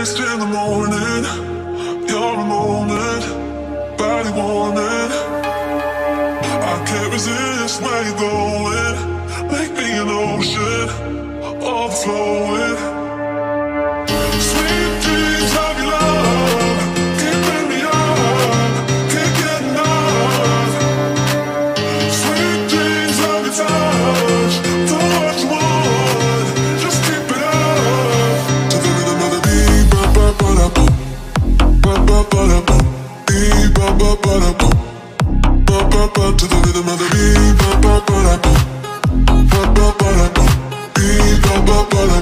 mist in the morning. You're a moment, body warning. I can't resist where you're going. Make me an ocean, overflowing. Sweet dreams of your love, can't bring me on, can't get enough. Sweet dreams of your touch, too much more, just keep it up. To the rhythm of the beat, ba-ba-ba-da-boom, ba-ba-ba-da-boom, beat, ba-ba-ba-da-boom, ba-ba-ba. To the rhythm of the beat, ba-ba-ba-da-boom, ba-ba-ba-da-boom, beat, ba-ba-ba-da-boom.